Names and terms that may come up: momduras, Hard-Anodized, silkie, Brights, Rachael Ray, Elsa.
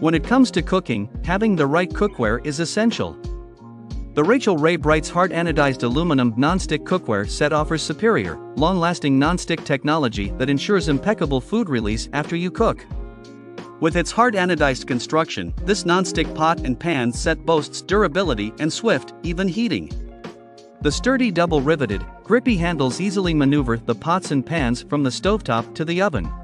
When it comes to cooking, having the right cookware is essential. The Rachael Ray Bright's hard anodized aluminum nonstick cookware set offers superior, long-lasting nonstick technology that ensures impeccable food release after you cook. With its hard anodized construction, this nonstick pot and pan set boasts durability and swift, even heating. The sturdy double-riveted, grippy handles easily maneuver the pots and pans from the stovetop to the oven.